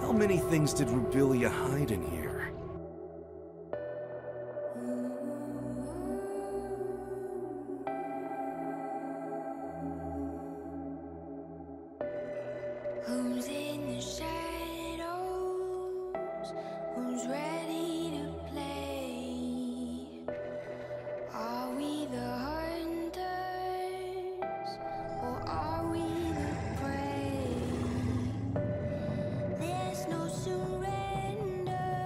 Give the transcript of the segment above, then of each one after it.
How many things did Rubilia hide in here? Who's in the shadows? Who's ready to play? Are we the hunters? Or are we the prey? There's no surrender,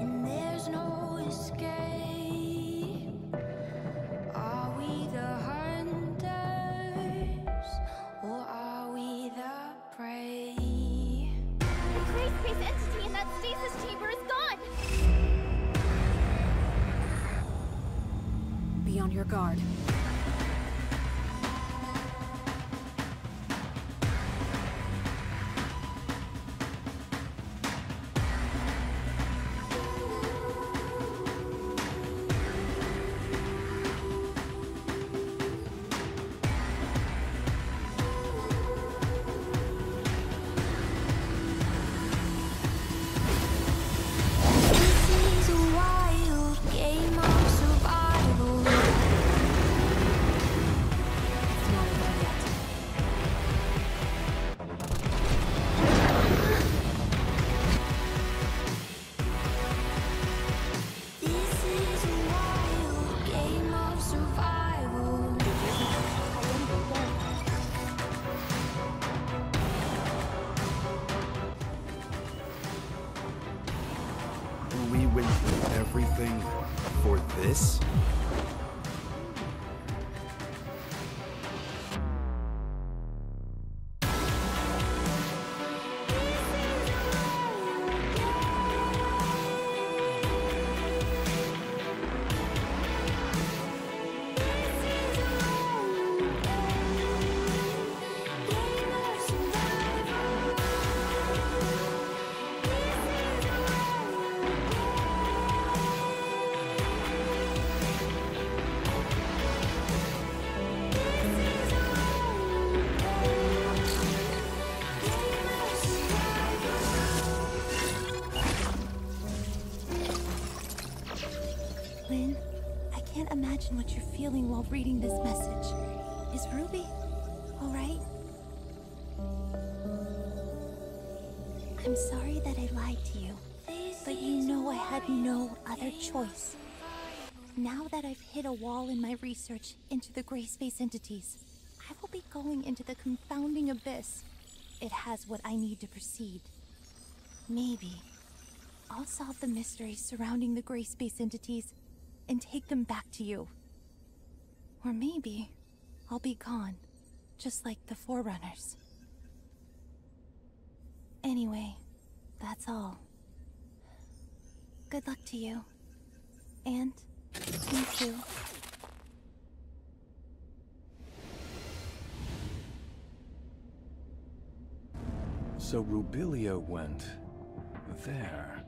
and there's no escape. Are we the hunters? Or are we the prey? The Greyspace entity in that stasis chamber is gone! Be on your guard. We went through everything for this? Lynn, I can't imagine what you're feeling while reading this message. Is Ruby all right? I'm sorry that I lied to you, but you know I had no other choice. Now that I've hit a wall in my research into the Greyspace entities, I will be going into the confounding abyss. It has what I need to proceed. Maybe I'll solve the mystery surrounding the Greyspace entities and take them back to you. Or maybe I'll be gone, just like the Forerunners. Anyway, that's all. Good luck to you. And you too. So Rubilia went there.